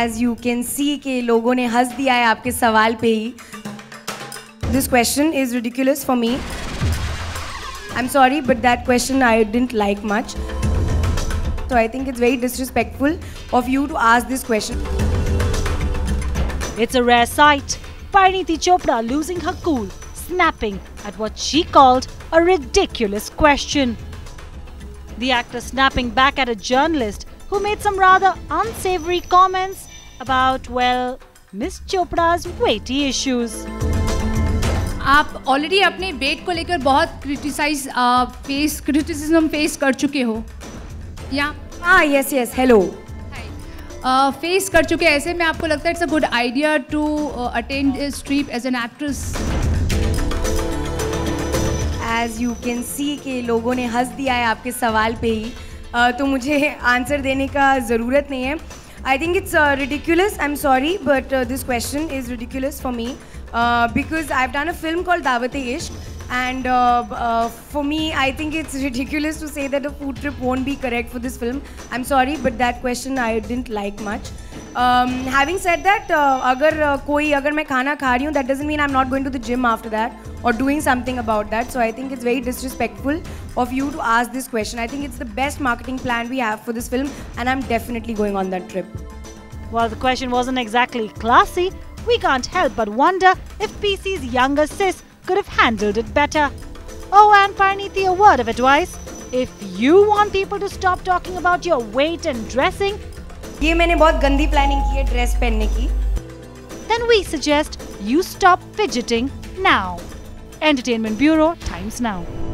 as you can see कि लोगों ने हंस दिया है आपके सवाल पे ही. This question is ridiculous for me. I'm sorry, but that question I didn't like much. So I think it's very disrespectful of you to ask this question. It's a rare sight. Parineeti Chopra losing her cool, snapping at what she called a ridiculous question. The actor snapping back at a journalist who made some rather unsavory comments about, well, Miss Chopra's weighty issues. आप already अपने weight को लेकर बहुत criticism face कर चुके हो, या? Yes, hello. Face कर चुके ऐसे में आपको लगता है it's a good idea to attain this trip as an actress. As you can see कि लोगों ने हंस दिया है आपके सवाल पे ही, तो मुझे आंसर देने का ज़रूरत नहीं है. I think it's ridiculous. I'm sorry, but this question is ridiculous for me because I've done a film called Daawat-e-Ishq, and for me, I think it's ridiculous to say that a food trip won't be correct for this film. I'm sorry, but that question I didn't like much. Having said that, अगर मैं खाना खा रही हूँ, that doesn't mean I'm not going to the gym after that or doing something about that. So I think it's very disrespectful of you to ask this question. I think it's the best marketing plan we have for this film, and I'm definitely going on that trip. Well, the question wasn't exactly classy. We can't help but wonder if PC's younger sis could have handled it better. Oh, and Parineeti, a word of advice. If you want people to stop talking about your weight and dressing, ये मैंने बहुत गंदी planning की है dress पहनने की. Then we suggest you stop fidgeting now. Entertainment Bureau, Times Now.